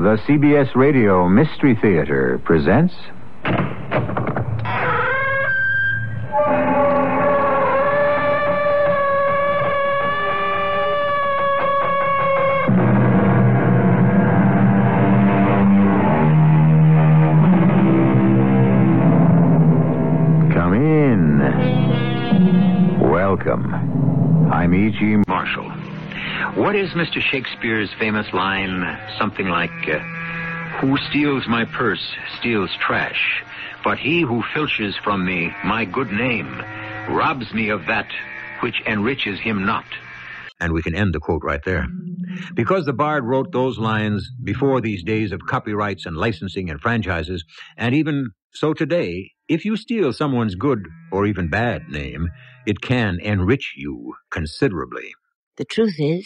The CBS Radio Mystery Theater presents... Come in. Welcome. I'm E.G. Marshall. What is Mr. Shakespeare's famous line? Something like, who steals my purse steals trash, but he who filches from me my good name robs me of that which enriches him not. And we can end the quote right there. Because the Bard wrote those lines before these days of copyrights and licensing and franchises, and even so today, if you steal someone's good or even bad name, it can enrich you considerably. The truth is,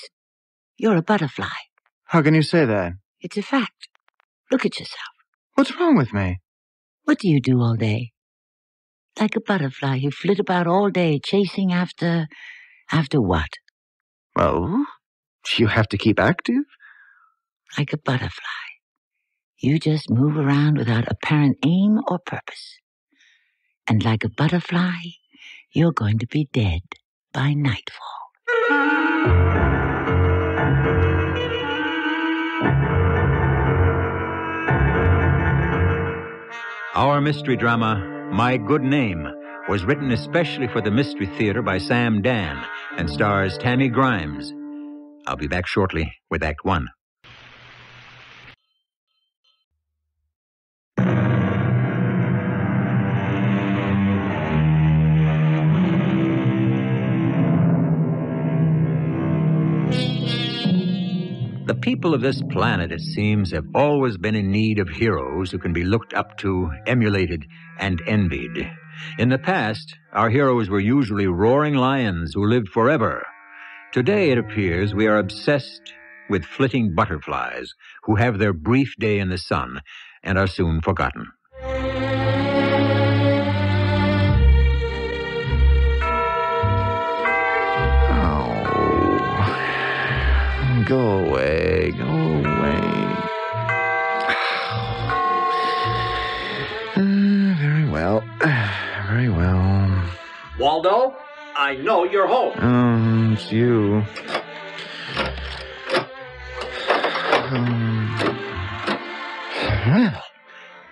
you're a butterfly. How can you say that? It's a fact. Look at yourself. What's wrong with me? What do you do all day? Like a butterfly, you flit about all day, chasing after... After what? Oh, you have to keep active? Like a butterfly. You just move around without apparent aim or purpose. And like a butterfly, you're going to be dead by nightfall. Our mystery drama, My Good Name, was written especially for the Mystery Theater by Sam Dann and stars Tammy Grimes. I'll be back shortly with Act One. The people of this planet, it seems, have always been in need of heroes who can be looked up to, emulated, and envied. In the past, our heroes were usually roaring lions who lived forever. Today, it appears, we are obsessed with flitting butterflies who have their brief day in the sun and are soon forgotten. Go away, go away. Very well, very well. Waldo, I know you're home. It's you. Well,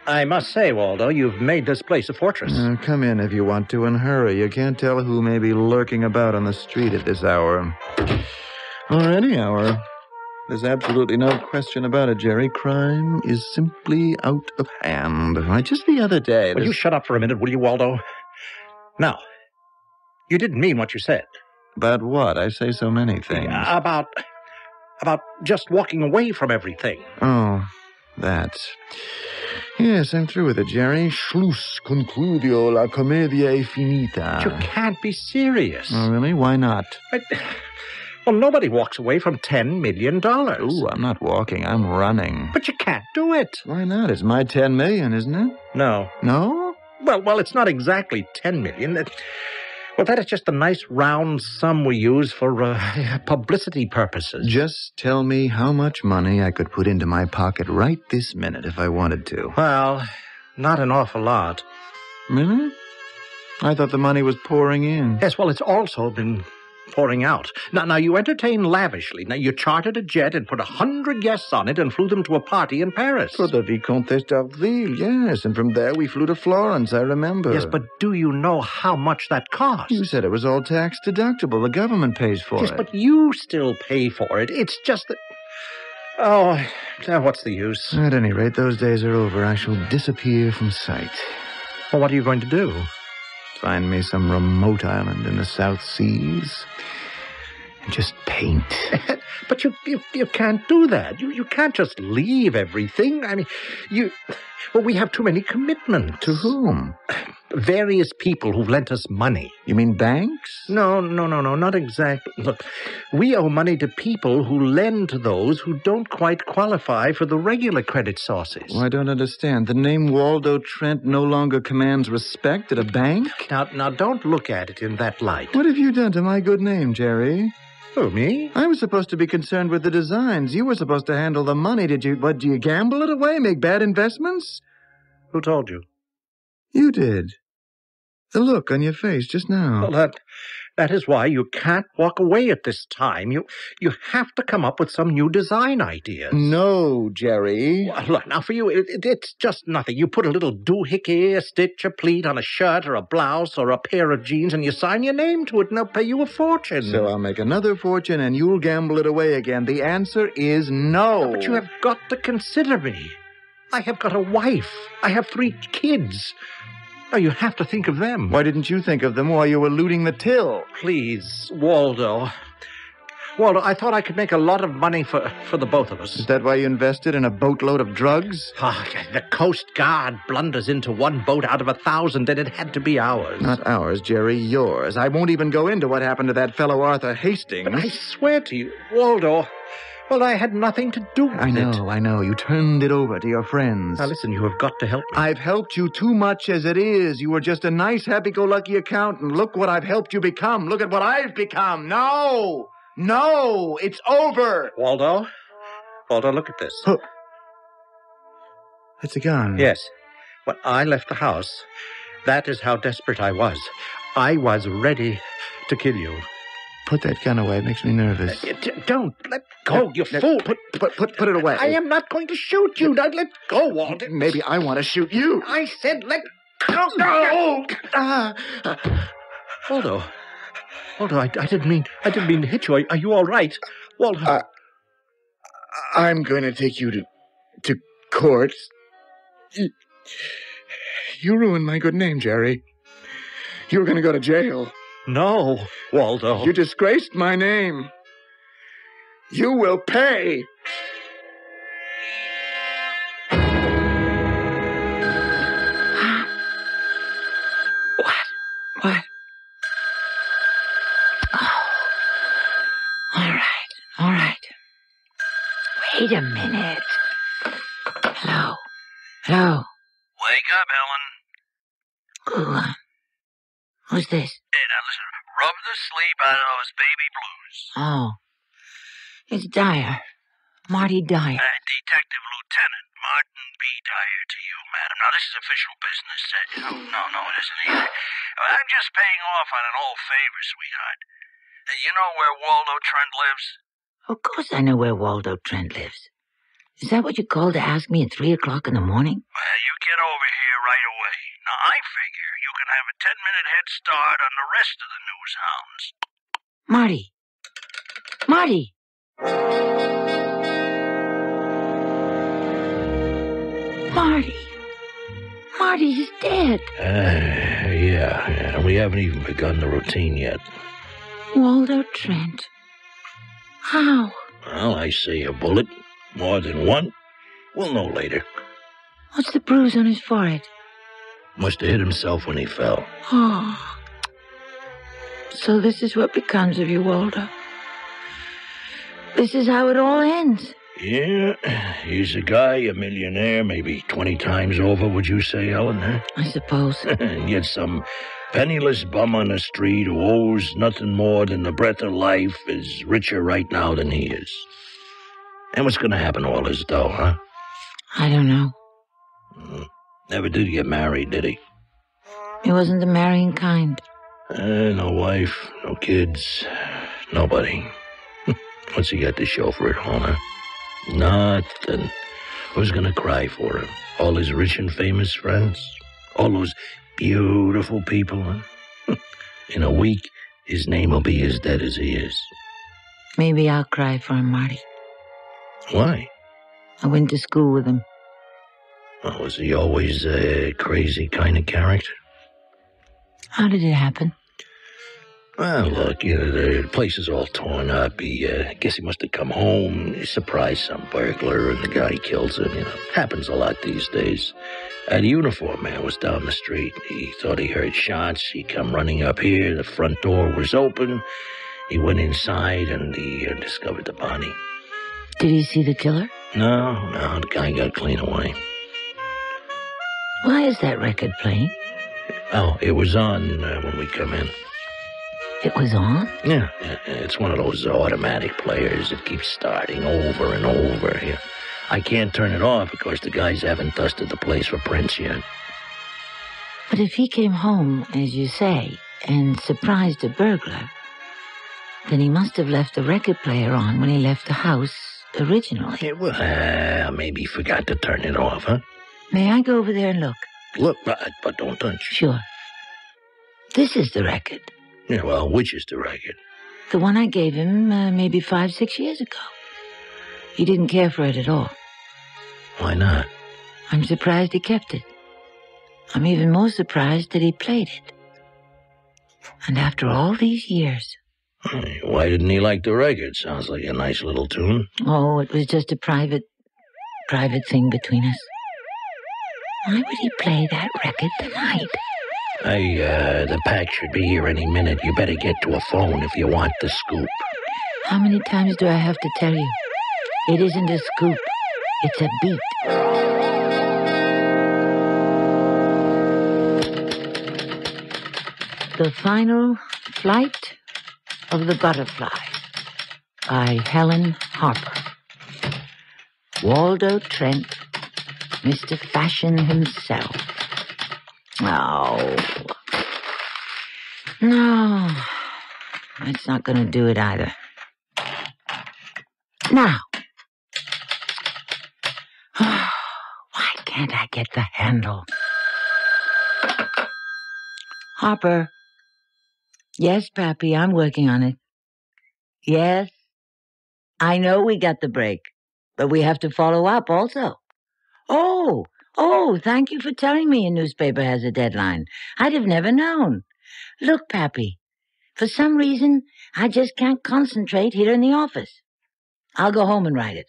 I must say, Waldo, you've made this place a fortress. Come in if you want to and hurry. You can't tell who may be lurking about on the street at this hour. Or any hour. There's absolutely no question about it, Jerry. Crime is simply out of hand. Right? Just the other day... Will you shut up for a minute, will you, Waldo? Now, you didn't mean what you said. About what? I say so many things. About just walking away from everything. Oh, that. Yes, I'm through with it, Jerry. Schluss, concludio, la commedia è finita. But you can't be serious. Oh, really? Why not? But... Well, nobody walks away from $10 million. Ooh, I'm not walking. I'm running. But you can't do it. Why not? It's my $10 million, isn't it? No. No? Well, it's not exactly $10 million. Well, that is just a nice round sum we use for publicity purposes. Just tell me how much money I could put into my pocket right this minute if I wanted to. Well, not an awful lot. Really? I thought the money was pouring in. Yes, well, it's also been... pouring out. Now, you entertain lavishly. Now, you chartered a jet and put 100 guests on it and flew them to a party in Paris. For the Vicomtesse d'Arville, yes. And from there, we flew to Florence, I remember. Yes, but do you know how much that cost? You said it was all tax-deductible. The government pays for it. Yes, but you still pay for it. It's just that... Oh, now what's the use? At any rate, those days are over. I shall disappear from sight. Well, what are you going to do? Find me some remote island in the South Seas and just paint. But you can't do that. You can't just leave everything. I mean, we have too many commitments. To whom? Various people who've lent us money. You mean banks? No, not exactly. Look, we owe money to people who lend to those who don't quite qualify for the regular credit sources. Oh, I don't understand. The name Waldo Trent no longer commands respect at a bank? Now, don't look at it in that light. What have you done to my good name, Jerry? Who, me? I was supposed to be concerned with the designs. You were supposed to handle the money. Did you, what, do you gamble it away? Make bad investments? Who told you? You did. The look on your face just now. Well, that is why you can't walk away at this time. You have to come up with some new design ideas. No, Jerry. Well, look, now for you, it's just nothing. You put a little doohickey, a stitch, a pleat on a shirt or a blouse or a pair of jeans, and you sign your name to it, and they'll pay you a fortune. So I'll make another fortune, and you'll gamble it away again. The answer is no. No, but you have got to consider me. I have got a wife. I have 3 kids. Oh, you have to think of them. Why didn't you think of them while you were looting the till? Please, Waldo. Waldo, I thought I could make a lot of money for the both of us. Is that why you invested in a boatload of drugs? Oh, the Coast Guard blunders into one boat out of 1,000, and it had to be ours. Not ours, Jerry, yours. I won't even go into what happened to that fellow Arthur Hastings. But I swear to you, Waldo... Well, I had nothing to do with it. I know. You turned it over to your friends. Now, listen, you have got to help me. I've helped you too much as it is. You were just a nice, happy-go-lucky accountant. Look what I've helped you become. Look at what I've become. No! No! It's over! Waldo? Waldo, look at this. Oh. It's a gun. Yes. When I left the house, that is how desperate I was. I was ready to kill you. Put that gun away. It makes me nervous. Don't. Let go, you fool. Put it away. I am not going to shoot you. Don't let go, Waldo. Maybe I want to shoot you. I said let go. No! Waldo. Waldo, I didn't mean to hit you. Are you all right? Waldo. I'm going to take you to court. You ruined my good name, Jerry. You were going to go to jail. No, Waldo. You disgraced my name. You will pay. What? What? Oh. All right. Wait a minute. Hello. Wake up, Helen. Who's this? Rub the sleep out of those baby blues. Oh. It's Dyer. Marty Dyer. Detective Lieutenant Martin B. Dyer to you, madam. Now, this is official business. No, it isn't either. I'm just paying off on an old favor, sweetheart. You know where Waldo Trent lives? Of course I know where Waldo Trent lives. Is that what you called to ask me at 3 o'clock in the morning? Well, you get over here right away. Now, I figure you can have a 10-minute head start on the rest of the news hounds. Marty! Marty, he's dead. Yeah. We haven't even begun the routine yet. Waldo Trent. How? Well, I see a bullet. More than one. We'll know later. What's the bruise on his forehead? Must have hit himself when he fell. Oh. So this is what becomes of you, Waldo. This is how it all ends. Yeah. He's a guy, a millionaire, maybe 20 times over, would you say, Helen? Huh? I suppose. And yet some penniless bum on the street who owes nothing more than the breath of life is richer right now than he is. And what's going to happen to all this, though, huh? I don't know. Never did get married, did he? He wasn't the marrying kind. No wife, no kids, nobody. What's he got to show for it, huh? Nothing. Who's going to cry for him? All his rich and famous friends? All those beautiful people, huh? In a week, his name will be as dead as he is. Maybe I'll cry for him, Marty. Why? I went to school with him. Well, was he always a crazy kind of character? How did it happen? Well, look, the place is all torn up. I guess he must have come home, surprised some burglar, and the guy kills him. Happens a lot these days. The uniform man was down the street. He thought he heard shots. He come running up here. The front door was open. He went inside, and he discovered the body. Did he see the killer? No, the guy got clean away. Why is that record playing? Oh, it was on when we come in. It was on? Yeah. It's one of those automatic players that keeps starting over and over here. I can't turn it off because the guys haven't dusted the place for prints yet. But if he came home, as you say, and surprised a burglar, then he must have left the record player on when he left the house originally. It was. Maybe he forgot to turn it off, huh? May I go over there and look? Look, but don't touch. Sure. This is the record. Yeah, well, which is the record? The one I gave him maybe 5-6 years ago. He didn't care for it at all. Why not? I'm surprised he kept it. I'm even more surprised that he played it. And after all these years... Why didn't he like the record? Sounds like a nice little tune. Oh, it was just a private thing between us. Why would he play that record tonight? Hey, the pack should be here any minute. You better get to a phone if you want the scoop. How many times do I have to tell you? It isn't a scoop. It's a beat. The Final Flight of the Butterfly by Helen Harper. Waldo Trent, Mr. Fashion himself. Oh. No. That's not going to do it either. Now. Oh, why can't I get the handle? Harper. Yes, Pappy, I'm working on it. Yes. I know we got the break, but we have to follow up also. Oh, thank you for telling me a newspaper has a deadline. I'd have never known. Look, Pappy, for some reason, I just can't concentrate here in the office. I'll go home and write it.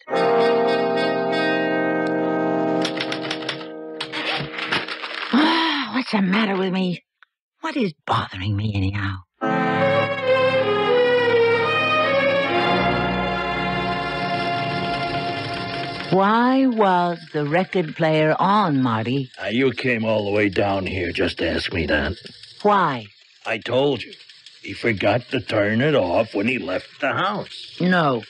Oh, what's the matter with me? What is bothering me anyhow? Why was the record player on, Marty? You came all the way down here just to ask me that. Why? I told you. He forgot to turn it off when he left the house. No.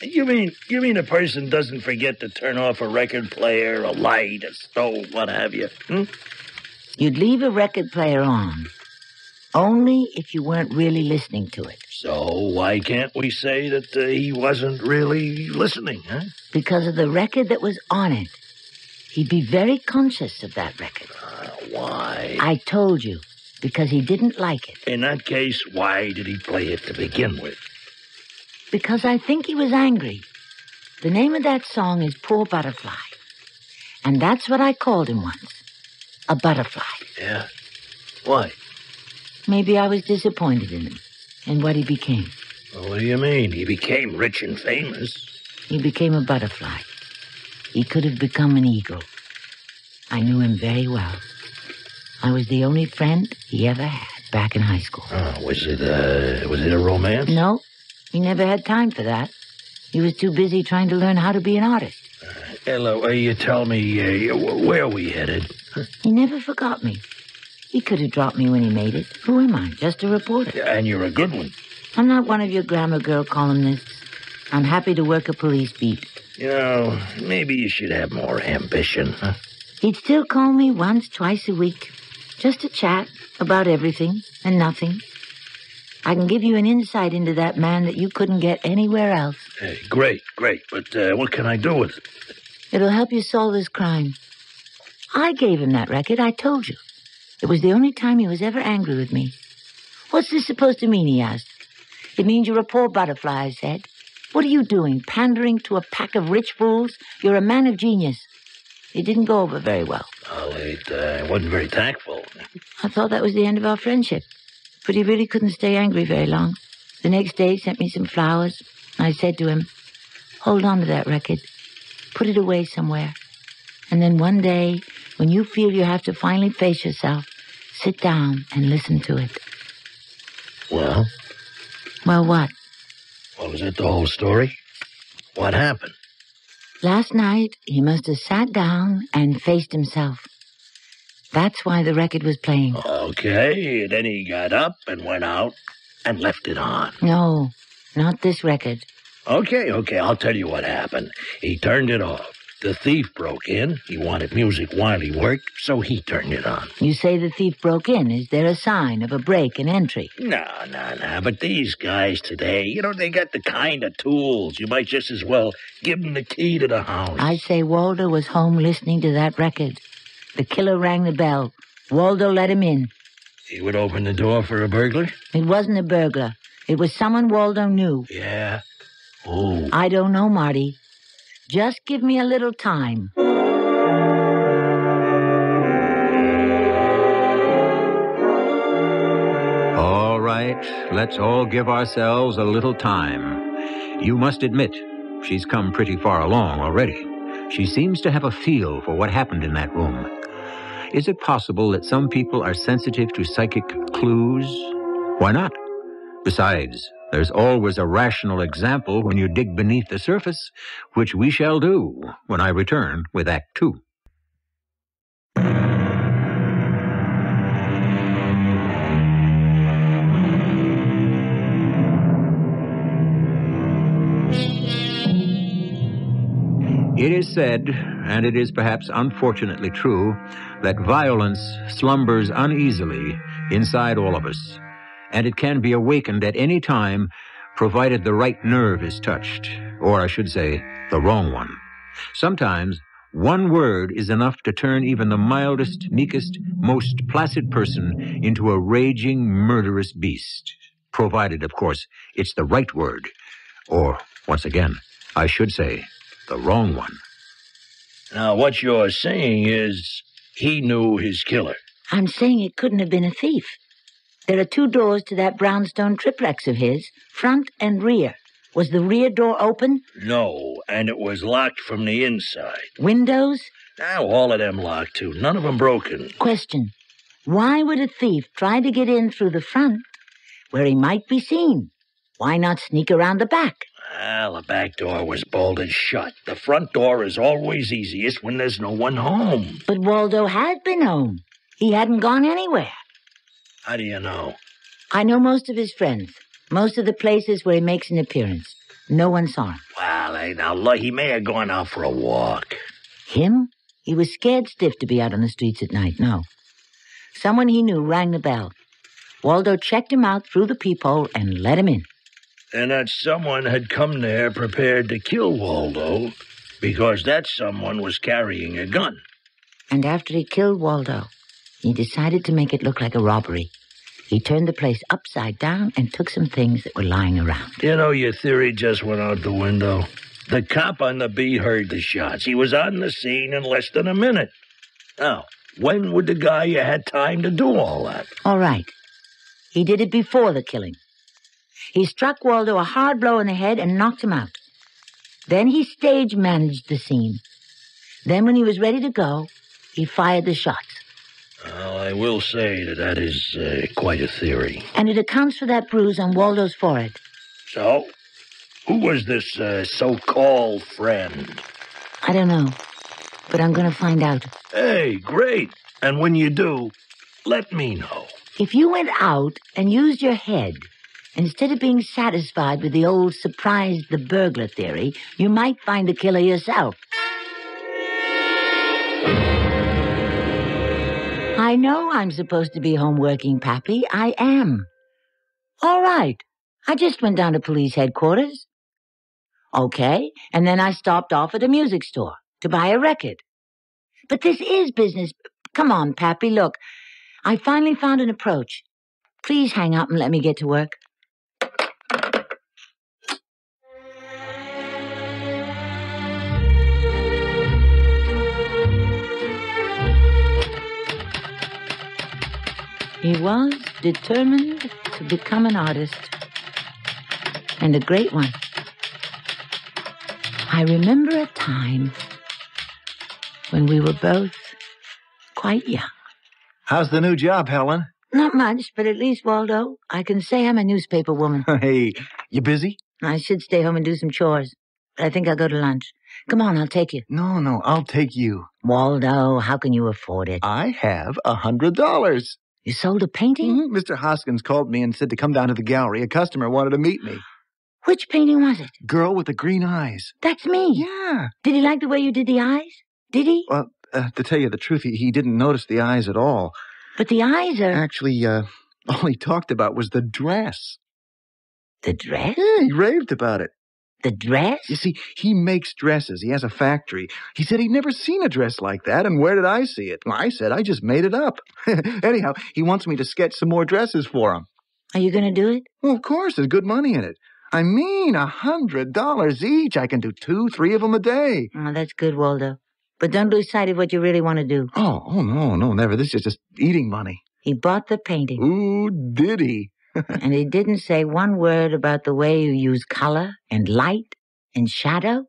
You mean a person doesn't forget to turn off a record player, a light, a stove, what have you? Hmm? You'd leave a record player on. Only if you weren't really listening to it. So why can't we say that he wasn't really listening, huh? Because of the record that was on it. He'd be very conscious of that record. Why? I told you. Because he didn't like it. In that case, why did he play it to begin with? Because I think he was angry. The name of that song is Poor Butterfly. And that's what I called him once. A butterfly. Yeah? Why? Maybe I was disappointed in him and what he became. Well, what do you mean? He became rich and famous. He became a butterfly. He could have become an eagle. I knew him very well. I was the only friend he ever had back in high school. Oh, was it a romance? No. He never had time for that. He was too busy trying to learn how to be an artist. Ella, you tell me where we headed. He never forgot me. He could have dropped me when he made it. Who am I? Just a reporter. Yeah, and you're a good one. I'm not one of your Glamour Girl columnists. I'm happy to work a police beat. You know, maybe you should have more ambition, huh? He'd still call me once, twice a week. Just to chat about everything and nothing. I can give you an insight into that man that you couldn't get anywhere else. Hey, great. But what can I do with it? It'll help you solve this crime. I gave him that record, I told you. It was the only time he was ever angry with me. What's this supposed to mean, he asked. It means you're a poor butterfly, I said. What are you doing, pandering to a pack of rich fools? You're a man of genius. It didn't go over very well. Well, it wasn't very tactful. I thought that was the end of our friendship. But he really couldn't stay angry very long. The next day, he sent me some flowers. I said to him, hold on to that record. Put it away somewhere. And then one day, when you feel you have to finally face yourself, sit down and listen to it. Well? Well, what? Well, is that the whole story? What happened? Last night, he must have sat down and faced himself. That's why the record was playing. Okay, then he got up and went out. and left it on. No, not this record. Okay, I'll tell you what happened. He turned it off. The thief broke in. He wanted music while he worked, so he turned it on. You say the thief broke in. Is there a sign of a break in entry? No. But these guys today, they got the kind of tools. You might just as well give them the key to the house. I say Waldo was home listening to that record. The killer rang the bell. Waldo let him in. He would open the door for a burglar? It wasn't a burglar. It was someone Waldo knew. Yeah? Oh. I don't know, Marty. Just give me a little time. All right, let's all give ourselves a little time. You must admit, she's come pretty far along already. She seems to have a feel for what happened in that room. Is it possible that some people are sensitive to psychic clues? Why not? Besides, there's always a rational example when you dig beneath the surface, which we shall do when I return with Act Two. It is said, and it is perhaps unfortunately true, that violence slumbers uneasily inside all of us. And it can be awakened at any time, provided the right nerve is touched, or I should say, the wrong one. Sometimes, one word is enough to turn even the mildest, meekest, most placid person into a raging, murderous beast. Provided, of course, it's the right word. Or, once again, I should say, the wrong one. Now, what you're saying is he knew his killer. I'm saying it couldn't have been a thief. There are two doors to that brownstone triplex of his, front and rear. Was the rear door open? No, and it was locked from the inside. Windows? Now, all of them locked, too. None of them broken. Question. Why would a thief try to get in through the front where he might be seen? Why not sneak around the back? Well, the back door was bolted shut. The front door is always easiest when there's no one home. But Waldo had been home. He hadn't gone anywhere. How do you know? I know most of his friends. Most of the places where he makes an appearance. No one saw him. Well, hey, now, look, he may have gone out for a walk. Him? He was scared stiff to be out on the streets at night, no. Someone he knew rang the bell. Waldo checked him out through the peephole and let him in. And that someone had come there prepared to kill Waldo because that someone was carrying a gun. And after he killed Waldo, he decided to make it look like a robbery. He turned the place upside down and took some things that were lying around. Your theory just went out the window. The cop on the beat heard the shots. He was on the scene in less than a minute. Now, when would the guy you had time to do all that? All right. He did it before the killing. He struck Waldo a hard blow in the head and knocked him out. Then he stage managed the scene. Then when he was ready to go, he fired the shots. Well, I will say that is quite a theory. And it accounts for that bruise on Waldo's forehead. So, who was this so-called friend? I don't know, but I'm going to find out. Hey, great. And when you do, let me know. If you went out and used your head, instead of being satisfied with the old surprised the burglar theory, you might find the killer yourself. I know I'm supposed to be home working, Pappy. I am. All right. I just went down to police headquarters. Okay, and then I stopped off at a music store to buy a record. But this is business. Come on, Pappy, look. I finally found an approach. Please hang up and let me get to work. He was determined to become an artist, and a great one. I remember a time when we were both quite young. How's the new job, Helen? Not much, but at least, Waldo, I can say I'm a newspaper woman. Hey, you busy? I should stay home and do some chores, but I think I'll go to lunch. Come on, I'll take you. No, I'll take you. Waldo, how can you afford it? I have $100. You sold a painting? Mm-hmm. Mr. Hoskins called me and said to come down to the gallery. A customer wanted to meet me. Which painting was it? Girl with the green eyes. That's me. Yeah. Did he like the way you did the eyes? Did he? Well, to tell you the truth, he didn't notice the eyes at all. But the eyes are... Actually, all he talked about was the dress. The dress? Yeah, he raved about it. The dress? You see, he makes dresses. He has a factory. He said he'd never seen a dress like that, and where did I see it? Well, I said I just made it up. Anyhow, he wants me to sketch some more dresses for him. Are you going to do it? Well, of course. There's good money in it. I mean, $100 each. I can do 2, 3 of them a day. Oh, that's good, Waldo. But don't lose sight of what you really want to do. Oh, no, never. This is just eating money. He bought the painting. Ooh, did he? And he didn't say one word about the way you use color and light and shadow?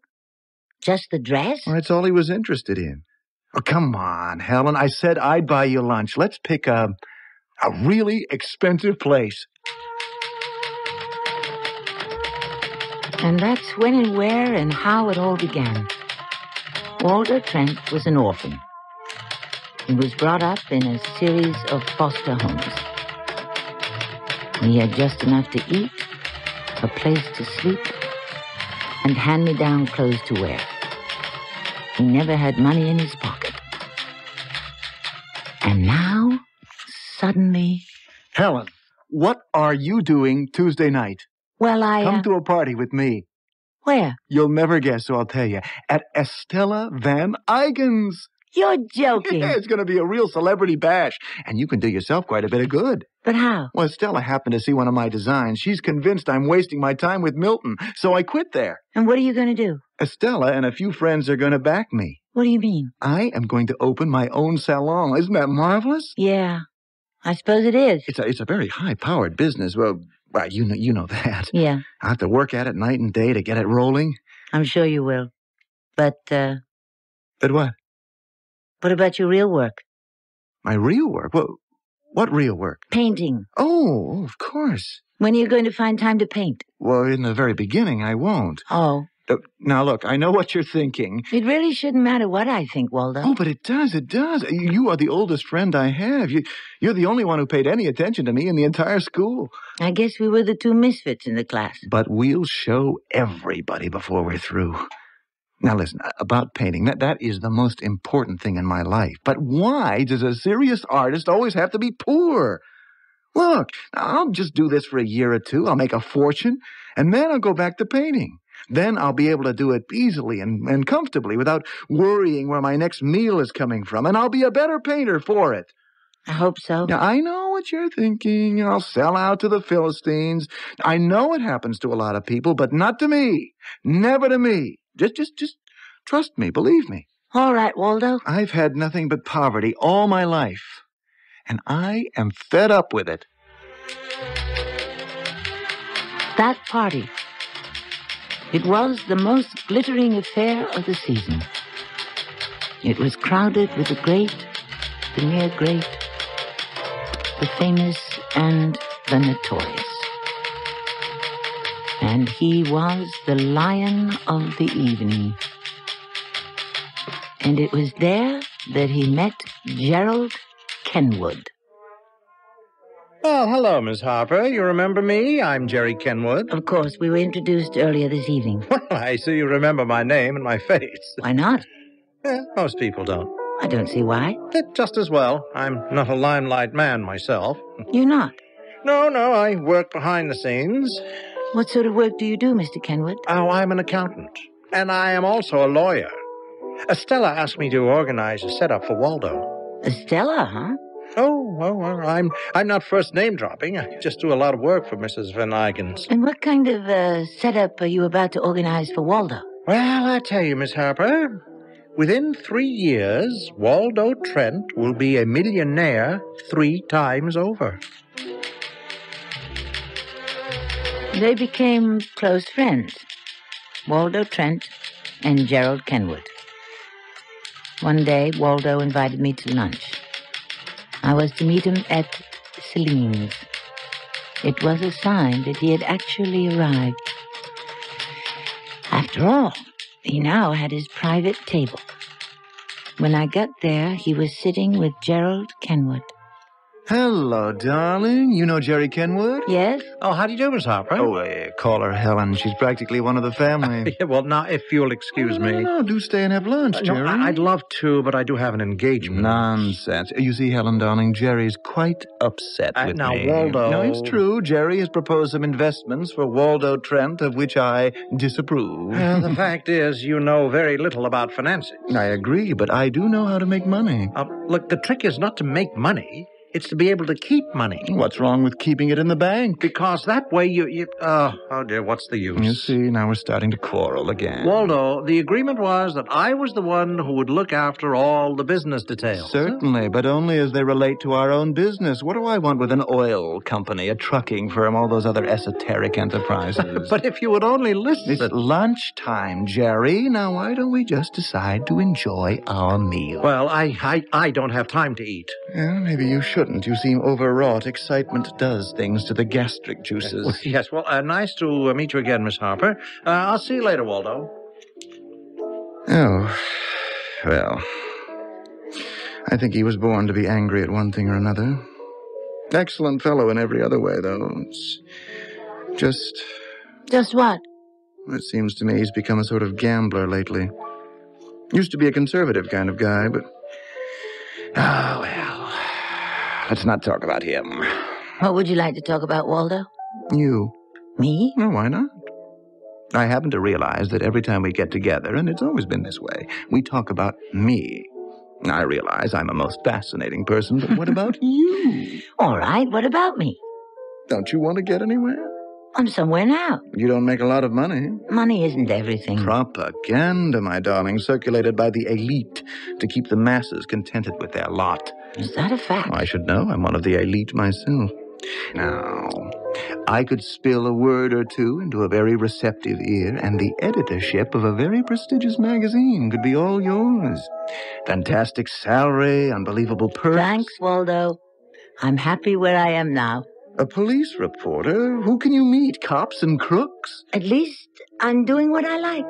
Just the dress? Well, that's all he was interested in. Oh, come on, Helen. I said I'd buy you lunch. Let's pick a really expensive place. And that's when and where and how it all began. Waldo Trent was an orphan. He was brought up in a series of foster homes. He had just enough to eat, a place to sleep, and hand-me-down clothes to wear. He never had money in his pocket. And now, suddenly... Helen, what are you doing Tuesday night? Well, Come to a party with me. Where? You'll never guess, so I'll tell you. At Estella Van Eyken's. You're joking. Yeah, it's going to be a real celebrity bash. And you can do yourself quite a bit of good. But how? Well, Stella happened to see one of my designs. She's convinced I'm wasting my time with Milton, so I quit there. And what are you going to do? Estella and a few friends are going to back me. What do you mean? I am going to open my own salon. Isn't that marvelous? Yeah, I suppose it is. It's a very high-powered business. Well, you know that. Yeah. I have to work at it night and day to get it rolling. I'm sure you will. But what? What about your real work? My real work? Well, what real work? Painting. Oh, of course. When are you going to find time to paint? Well, in the very beginning, I won't. Oh. Now, look, I know what you're thinking. It really shouldn't matter what I think, Waldo. Oh, but it does. You are the oldest friend I have. You're the only one who paid any attention to me in the entire school. I guess we were the two misfits in the class. But we'll show everybody before we're through. Now, listen, about painting, that is the most important thing in my life. But why does a serious artist always have to be poor? Look, I'll just do this for a year or two. I'll make a fortune, and then I'll go back to painting. Then I'll be able to do it easily and comfortably without worrying where my next meal is coming from, and I'll be a better painter for it. I hope so. Now, I know what you're thinking. I'll sell out to the Philistines. I know it happens to a lot of people, but not to me. Never to me. Just trust me, believe me. All right, Waldo. I've had nothing but poverty all my life, and I am fed up with it. That party. It was the most glittering affair of the season. It was crowded with the great, the near great, the famous, and the notorious. And he was the lion of the evening. And it was there that he met Gerald Kenwood. Oh, hello, Miss Harper. You remember me? I'm Jerry Kenwood. Of course. We were introduced earlier this evening. Well, I see you remember my name and my face. Why not? Most people don't. I don't see why. Just as well. I'm not a limelight man myself. You're not? No, I work behind the scenes. What sort of work do you do, Mr. Kenwood? Oh, I'm an accountant. And I am also a lawyer. Estella asked me to organize a setup for Waldo. Estella, huh? Oh, I'm not first name-dropping. I just do a lot of work for Mrs. Van Eyken's. And what kind of setup are you about to organize for Waldo? Well, I tell you, Miss Harper, within 3 years, Waldo Trent will be a millionaire 3 times over. They became close friends, Waldo Trent and Gerald Kenwood. One day, Waldo invited me to lunch. I was to meet him at Celine's. It was a sign that he had actually arrived. After all, he now had his private table. When I got there, he was sitting with Gerald Kenwood. Hello, darling. You know Jerry Kenwood? Yes. Oh, how do you do, Miss Harper? Oh, call her Helen. She's practically one of the family. Well, now, if you'll excuse me. No, do stay and have lunch, Jerry. No, I'd love to, but I do have an engagement. Nonsense. You see, Helen, darling, Jerry's quite upset with me. Now, Waldo... No, it's true. Jerry has proposed some investments for Waldo Trent, of which I disapprove. Well, the fact is, you know very little about finances. I agree, but I do know how to make money. Look, the trick is not to make money. It's to be able to keep money. What's wrong with keeping it in the bank? Because that way oh, dear, what's the use? You see, now we're starting to quarrel again. Waldo, the agreement was that I was the one who would look after all the business details. Certainly, but only as they relate to our own business. What do I want with an oil company, a trucking firm, all those other esoteric enterprises? But if you would only listen... It's lunchtime, Jerry. Now, why don't we just decide to enjoy our meal? Well, I don't have time to eat. Yeah, maybe you should. You seem overwrought. Excitement does things to the gastric juices. Yes, well, nice to meet you again, Miss Harper. I'll see you later, Waldo. Oh, well. I think he was born to be angry at one thing or another. Excellent fellow in every other way, though. It's just... Just what? It seems to me he's become a sort of gambler lately. Used to be a conservative kind of guy, but... Oh, well. Let's not talk about him. What would you like to talk about, Waldo? You. Me? Well, why not? I happen to realize that every time we get together, and it's always been this way, we talk about me. I realize I'm a most fascinating person, but what about you? All right, what about me? Don't you want to get anywhere? I'm somewhere now. You don't make a lot of money. Money isn't everything. Propaganda, my darling, circulated by the elite to keep the masses contented with their lot. Is that a fact? Oh, I should know. I'm one of the elite myself. Now, I could spill a word or two into a very receptive ear, and the editorship of a very prestigious magazine could be all yours. Fantastic salary, unbelievable perks. Thanks, Waldo. I'm happy where I am now. A police reporter? Who can you meet? Cops and crooks? At least I'm doing what I like.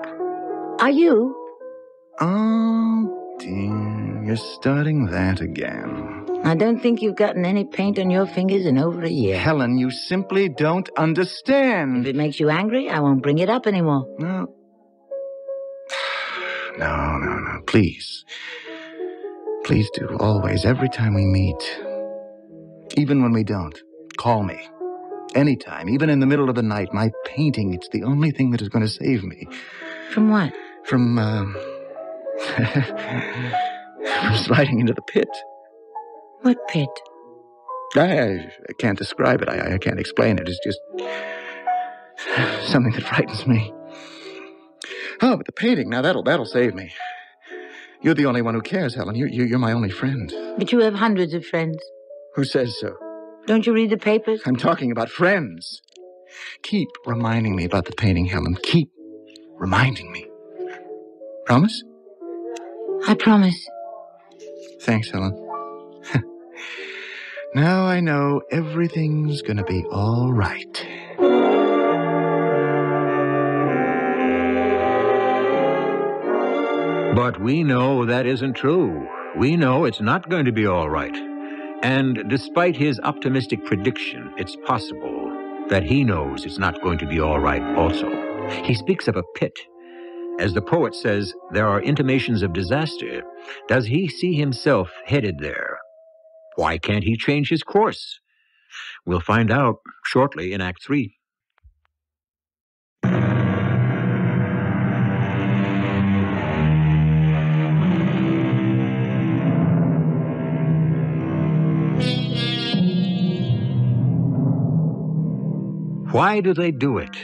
Are you? Oh, dear. You're starting that again. I don't think you've gotten any paint on your fingers in over a year. Helen, you simply don't understand. If it makes you angry, I won't bring it up anymore. No. No. Please. Please do. Always. Every time we meet. Even when we don't. Call me. Anytime. Even in the middle of the night. My painting, it's the only thing that is going to save me. From what? From, from sliding into the pit. What pit? I can't describe it. I can't explain it. It's just something that frightens me. Oh, but the painting. Now, that'll save me. You're the only one who cares, Helen. You're my only friend. But you have hundreds of friends. Who says so? Don't you read the papers? I'm talking about friends. Keep reminding me about the painting, Helen. Keep reminding me. Promise? I promise. Thanks, Helen. Now I know everything's gonna be all right. But we know that isn't true. We know it's not going to be all right. And despite his optimistic prediction, it's possible that he knows it's not going to be all right also. He speaks of a pit. As the poet says, there are intimations of disaster. Does he see himself headed there? Why can't he change his course? We'll find out shortly in Act 3. Why do they do it?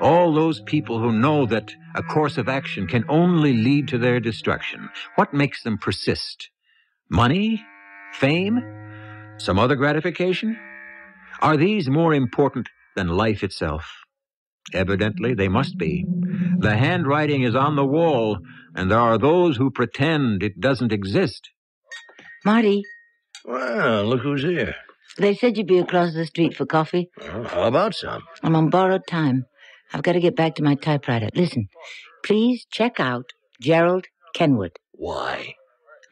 All those people who know that a course of action can only lead to their destruction. What makes them persist? Money? Fame? Some other gratification? Are these more important than life itself? Evidently, they must be. The handwriting is on the wall, and there are those who pretend it doesn't exist. Marty. Well, look who's here. They said you'd be across the street for coffee. Well, how about some? I'm on borrowed time. I've got to get back to my typewriter. Listen, please check out Gerald Kenwood. Why?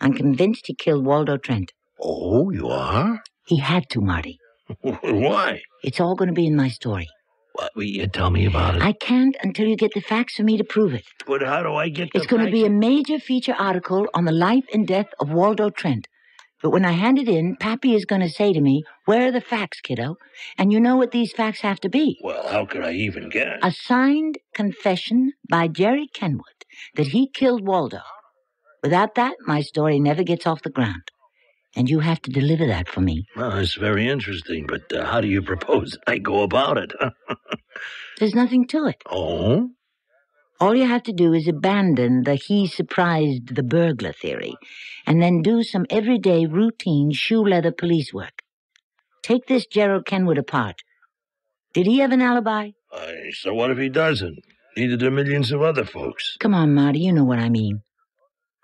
I'm convinced he killed Waldo Trent. Oh, you are? He had to, Marty. Why? It's all going to be in my story. What will you tell me about it? I can't until you get the facts for me to prove it. But how do I get the facts? It's going to be a major feature article on the life and death of Waldo Trent. But when I hand it in, Pappy is going to say to me, where are the facts, kiddo? And you know what these facts have to be. Well, how could I even guess? A signed confession by Jerry Kenwood that he killed Waldo. Without that, my story never gets off the ground. And you have to deliver that for me. Well, it's very interesting, but how do you propose I go about it? There's nothing to it. Oh? All you have to do is abandon the he surprised the burglar theory and then do some everyday routine shoe-leather police work. Take this Gerald Kenwood apart. Did he have an alibi? So what if he doesn't? Neither do millions of other folks. Come on, Marty, you know what I mean.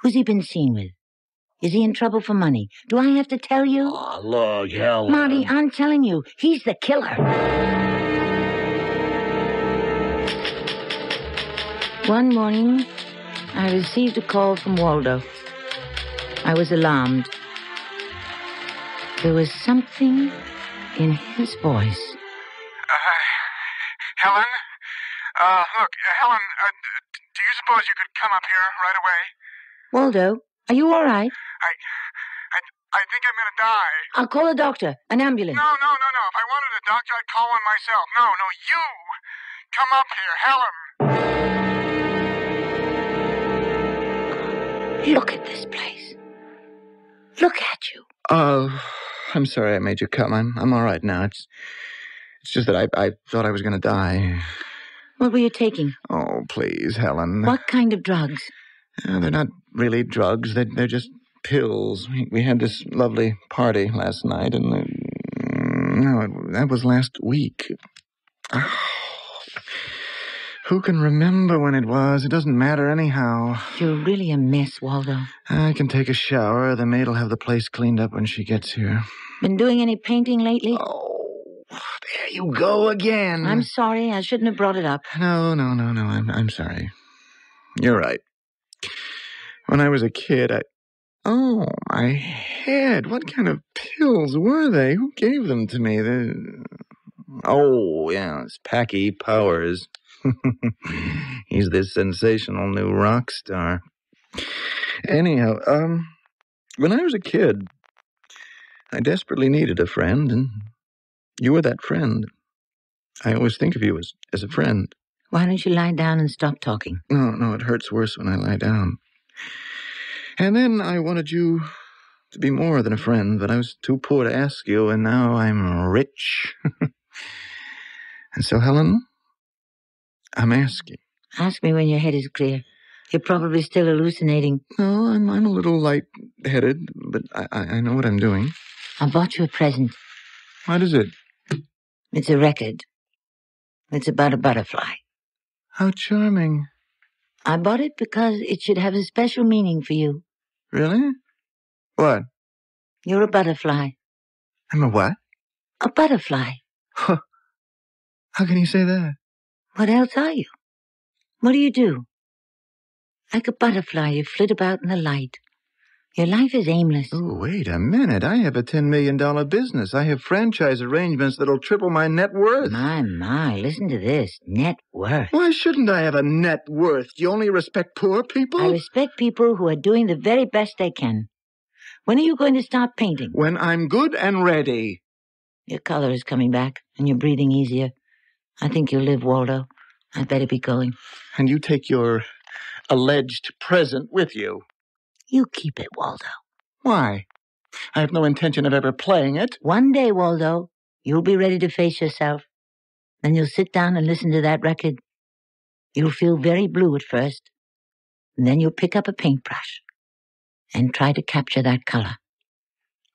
Who's he been seen with? Is he in trouble for money? Do I have to tell you? Oh, look, Helen. Marty, I'm telling you, he's the killer. One morning, I received a call from Waldo. I was alarmed. There was something in his voice. Helen? Look, Helen, do you suppose you could come up here right away? Waldo, are you all right? I think I'm going to die. I'll call a doctor, an ambulance. No. If I wanted a doctor, I'd call one myself. No, you come up here, Helen. Look at this place. Look at you. I'm sorry I made you come. I'm all right now. It's just that I thought I was going to die. What were you taking? Oh, please, Helen. What kind of drugs? They're not really drugs. They're just pills. We had this lovely party last night, and that was last week. Oh, who can remember when it was? It doesn't matter anyhow. You're really a mess, Waldo. I can take a shower. The maid'll have the place cleaned up when she gets here. Been doing any painting lately? Oh, there you go again. I'm sorry. I shouldn't have brought it up. No. I'm sorry. You're right. When I was a kid, Oh, my head. What kind of pills were they? Who gave them to me? Oh, yeah, it's Packy Powers. He's this sensational new rock star. Anyhow, when I was a kid, I desperately needed a friend, and you were that friend. I always think of you as a friend. Why don't you lie down and stop talking? No, it hurts worse when I lie down. And then I wanted you to be more than a friend, but I was too poor to ask you, and now I'm rich. And so, Helen, I'm asking. Ask me when your head is clear. You're probably still hallucinating. No, I'm a little light-headed, but I know what I'm doing. I bought you a present. What is it? It's a record. It's about a butterfly. How charming. I bought it because it should have a special meaning for you. Really? What? You're a butterfly. I'm a what? A butterfly. Huh. How can you say that? What else are you? What do you do? Like a butterfly, you flit about in the light. Your life is aimless. Oh, wait a minute. I have a $10 million business. I have franchise arrangements that'll triple my net worth. My, listen to this. Net worth. Why shouldn't I have a net worth? Do you only respect poor people? I respect people who are doing the very best they can. When are you going to start painting? When I'm good and ready. Your color is coming back, and you're breathing easier. I think you'll live, Waldo. I'd better be going. And you take your alleged present with you. You keep it, Waldo. Why? I have no intention of ever playing it. One day, Waldo, you'll be ready to face yourself. Then you'll sit down and listen to that record. You'll feel very blue at first. And then you'll pick up a paintbrush and try to capture that color.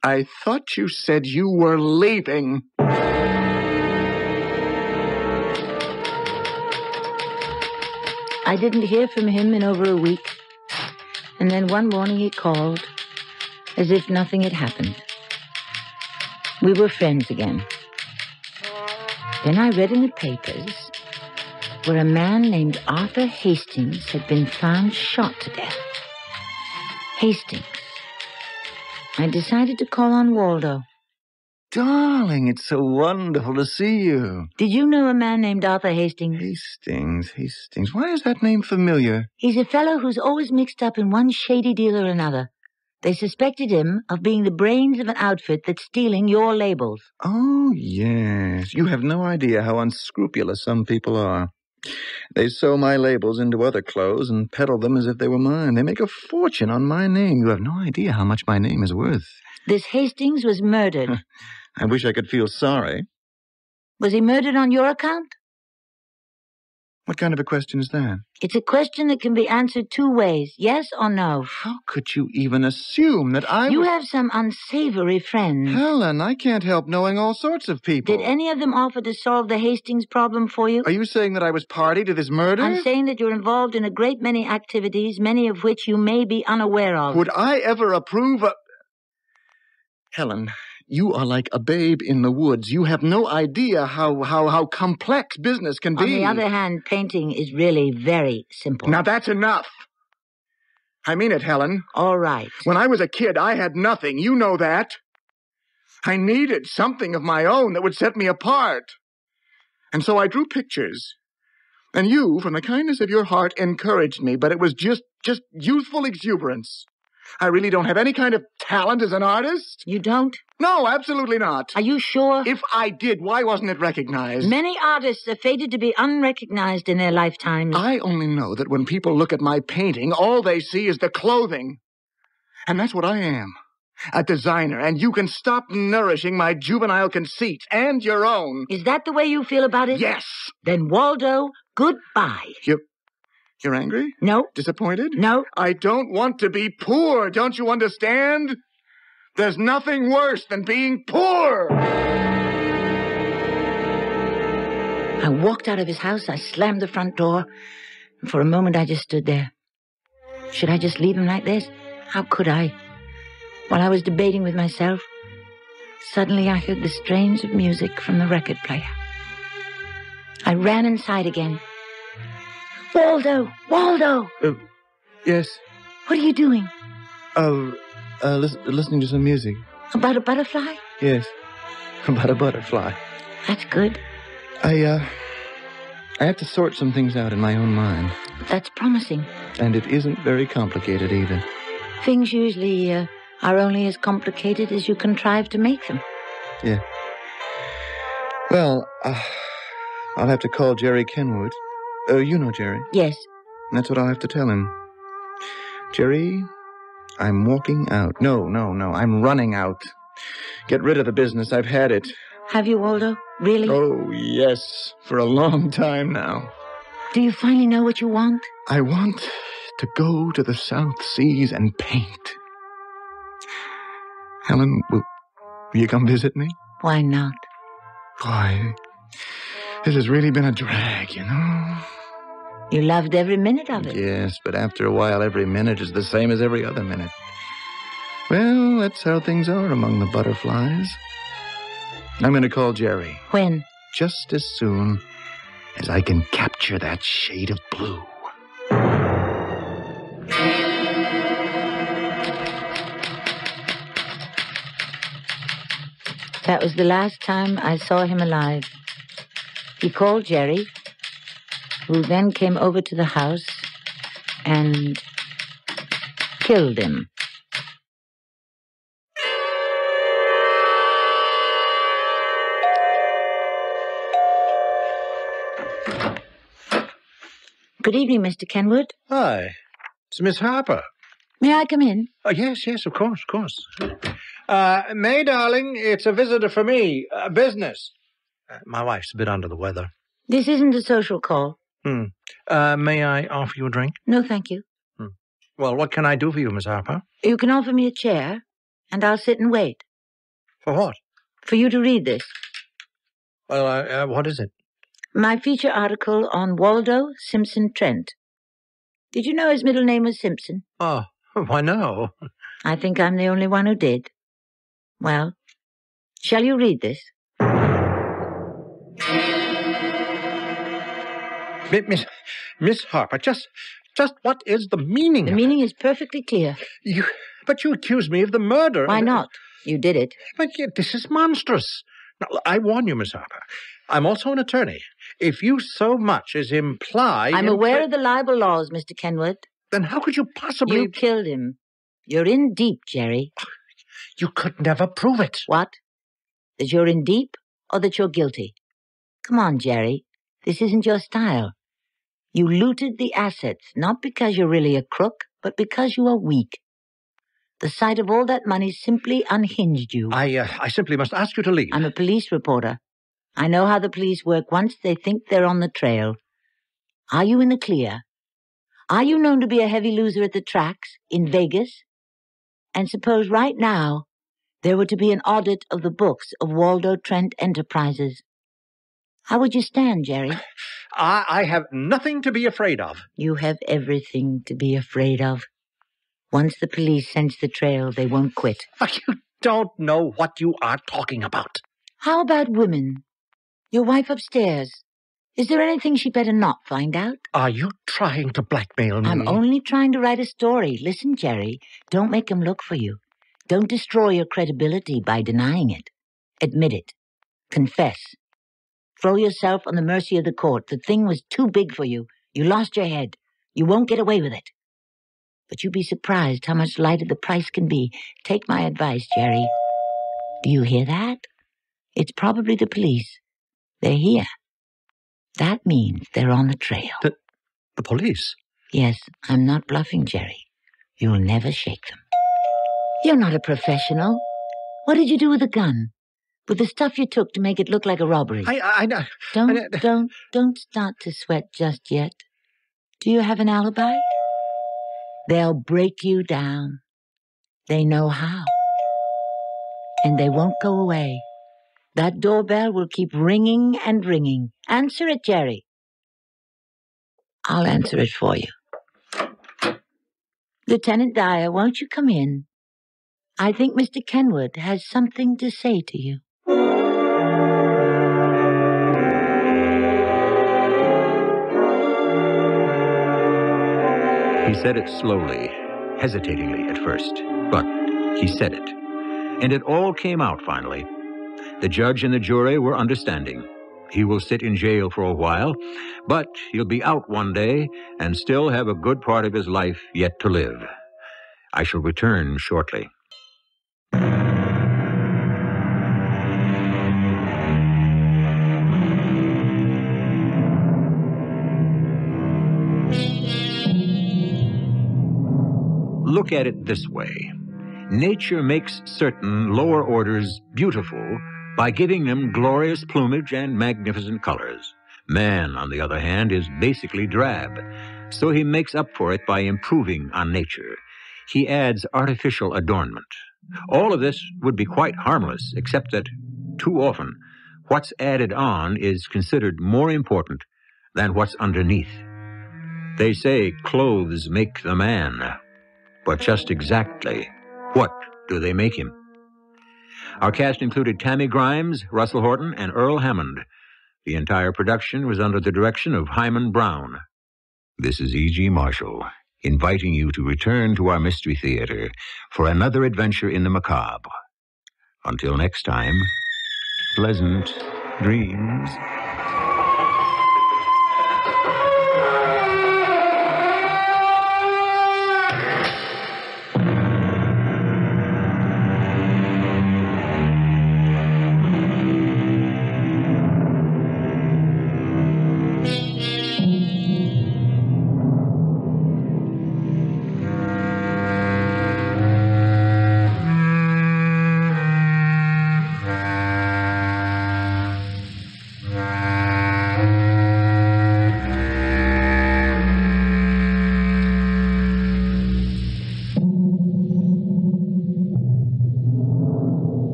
I thought you said you were leaving. I didn't hear from him in over a week. And then one morning he called, as if nothing had happened. We were friends again. Then I read in the papers where a man named Arthur Hastings had been found shot to death. Hastings. I decided to call on Waldo. Darling, it's so wonderful to see you. Did you know a man named Arthur Hastings? Hastings. Why is that name familiar? He's a fellow who's always mixed up in one shady deal or another. They suspected him of being the brains of an outfit that's stealing your labels. Oh, yes. You have no idea how unscrupulous some people are. They sew my labels into other clothes and peddle them as if they were mine. They make a fortune on my name. You have no idea how much my name is worth. This Hastings was murdered. I wish I could feel sorry. Was he murdered on your account? What kind of a question is that? It's a question that can be answered two ways, yes or no. How could you even assume that I... You have some unsavory friends. Helen, I can't help knowing all sorts of people. Did any of them offer to solve the Hastings problem for you? Are you saying that I was party to this murder? I'm saying that you're involved in a great many activities, many of which you may be unaware of. Would I ever approve of... Helen... You are like a babe in the woods. You have no idea how complex business can be. On the other hand, painting is really very simple. Now, that's enough. I mean it, Helen. All right. When I was a kid, I had nothing. You know that. I needed something of my own that would set me apart. And so I drew pictures. And you, from the kindness of your heart, encouraged me, but it was just youthful exuberance. I really don't have any kind of talent as an artist. You don't? No, absolutely not. Are you sure? If I did, why wasn't it recognized? Many artists are fated to be unrecognized in their lifetimes. I only know that when people look at my painting, all they see is the clothing. And that's what I am, a designer. And you can stop nourishing my juvenile conceit and your own. Is that the way you feel about it? Yes. Then, Waldo, goodbye. You're angry? No. Disappointed? No. I don't want to be poor, don't you understand? There's nothing worse than being poor! I walked out of his house, I slammed the front door, and for a moment I just stood there. Should I just leave him like this? How could I? While I was debating with myself, suddenly I heard the strains of music from the record player. I ran inside again. Waldo! Waldo! Yes? What are you doing? Listening to some music. About a butterfly? Yes, about a butterfly. That's good. I have to sort some things out in my own mind. That's promising. And it isn't very complicated either. Things usually are only as complicated as you contrive to make them. Yeah. Well, I'll have to call Jerry Kenwood. You know Jerry? Yes. That's what I'll have to tell him. Jerry, I'm walking out. No, I'm running out. Get rid of the business. I've had it. Have you, Waldo? Really? Oh, yes. For a long time now. Do you finally know what you want? I want to go to the South Seas and paint. Helen, will you come visit me? Why not? Why? This has really been a drag, you know. You loved every minute of it. Yes, but after a while, every minute is the same as every other minute. Well, that's how things are among the butterflies. I'm going to call Jerry. When? Just as soon as I can capture that shade of blue. That was the last time I saw him alive. He called Jerry, who then came over to the house and killed him. Good evening, Mr. Kenwood. Hi. It's Miss Harper. May I come in? Oh, yes, of course. May, darling, it's a visitor for me. Business. My wife's a bit under the weather. This isn't a social call. May I offer you a drink? No, thank you. Well, what can I do for you, Miss Harper? You can offer me a chair, and I'll sit and wait. For what? For you to read this. Well, what is it? My feature article on Waldo Simpson Trent. Did you know his middle name was Simpson? Oh, why no. I think I'm the only one who did. Well, shall you read this? Miss Harper, just what is the meaning of it? The meaning is perfectly clear. But you accuse me of the murder. Why not? You did it. But this is monstrous. Now, I warn you, Miss Harper, I'm also an attorney. If you so much as imply... I'm aware of the libel laws, Mr. Kenwood. Then how could you possibly... You killed him. You're in deep, Jerry. You could never prove it. What? That you're in deep or that you're guilty? Come on, Jerry. This isn't your style. You looted the assets, not because you're really a crook, but because you are weak. The sight of all that money simply unhinged you. I simply must ask you to leave. I'm a police reporter. I know how the police work once they think they're on the trail. Are you in the clear? Are you known to be a heavy loser at the tracks, in Vegas? And suppose right now there were to be an audit of the books of Waldo Trent Enterprises. How would you stand, Jerry? I have nothing to be afraid of. You have everything to be afraid of. Once the police sense the trail, they won't quit. You don't know what you are talking about. How about women? Your wife upstairs. Is there anything she'd better not find out? Are you trying to blackmail me? I'm only trying to write a story. Listen, Jerry, don't make him look for you. Don't destroy your credibility by denying it. Admit it. Confess. Throw yourself on the mercy of the court. The thing was too big for you. You lost your head. You won't get away with it. But you'd be surprised how much lighter the price can be. Take my advice, Jerry. Do you hear that? It's probably the police. They're here. That means they're on the trail. The police? Yes, I'm not bluffing, Jerry. You'll never shake them. You're not a professional. What did you do with the gun? With the stuff you took to make it look like a robbery? Don't start to sweat just yet. Do you have an alibi? They'll break you down. They know how. And they won't go away. That doorbell will keep ringing and ringing. Answer it, Jerry. I'll answer it for you. Lieutenant Dyer, won't you come in? I think Mr. Kenwood has something to say to you. He said it slowly, hesitatingly at first, but he said it. And it all came out finally. The judge and the jury were understanding. He will sit in jail for a while, but he'll be out one day and still have a good part of his life yet to live. I shall return shortly. Look at it this way. Nature makes certain lower orders beautiful by giving them glorious plumage and magnificent colors. Man, on the other hand, is basically drab, so he makes up for it by improving on nature. He adds artificial adornment. All of this would be quite harmless, except that, too often, what's added on is considered more important than what's underneath. They say clothes make the man. But just exactly what do they make him? Our cast included Tammy Grimes, Russell Horton, and Earl Hammond. The entire production was under the direction of Hyman Brown. This is E.G. Marshall, inviting you to return to our Mystery Theater for another adventure in the macabre. Until next time, pleasant dreams.